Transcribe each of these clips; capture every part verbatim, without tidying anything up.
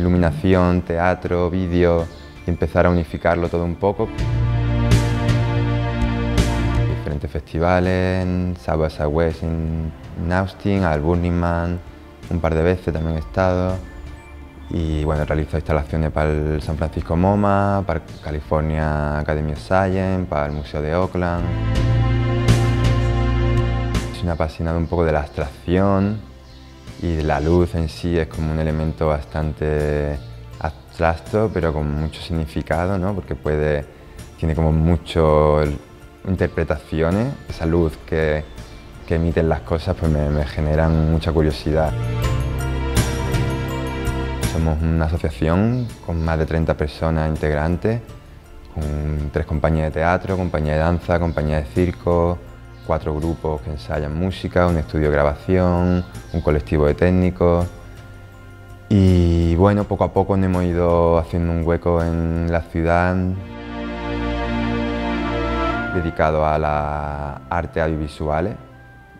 iluminación, teatro, vídeo, y empezar a unificarlo todo un poco. Diferentes festivales, en South by Southwest en Austin, al Burning Man, un par de veces también he estado. Y bueno, realizo instalaciones para el San Francisco MoMA, para California Academy of Science, para el Museo de Oakland. Soy un apasionado un poco de la abstracción y de la luz en sí, es como un elemento bastante abstracto, pero con mucho significado, ¿no? Porque puede, tiene como muchas interpretaciones. Esa luz que, que emiten las cosas pues me, me generan mucha curiosidad. Somos una asociación con más de treinta personas integrantes, con tres compañías de teatro, compañía de danza, compañía de circo, cuatro grupos que ensayan música, un estudio de grabación, un colectivo de técnicos. Y bueno, poco a poco nos hemos ido haciendo un hueco en la ciudad dedicado a las artes audiovisuales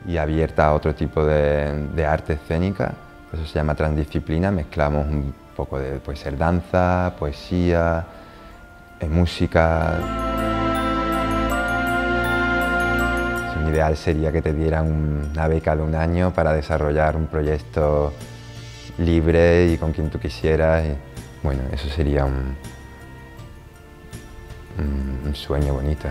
y abierta a otro tipo de, de arte escénica. Eso se llama Transdisciplina, mezclamos un poco de, puede ser danza, poesía, música. Un ideal sería que te dieran una beca de un año para desarrollar un proyecto libre y con quien tú quisieras. Y, bueno, eso sería un, un, un sueño bonito.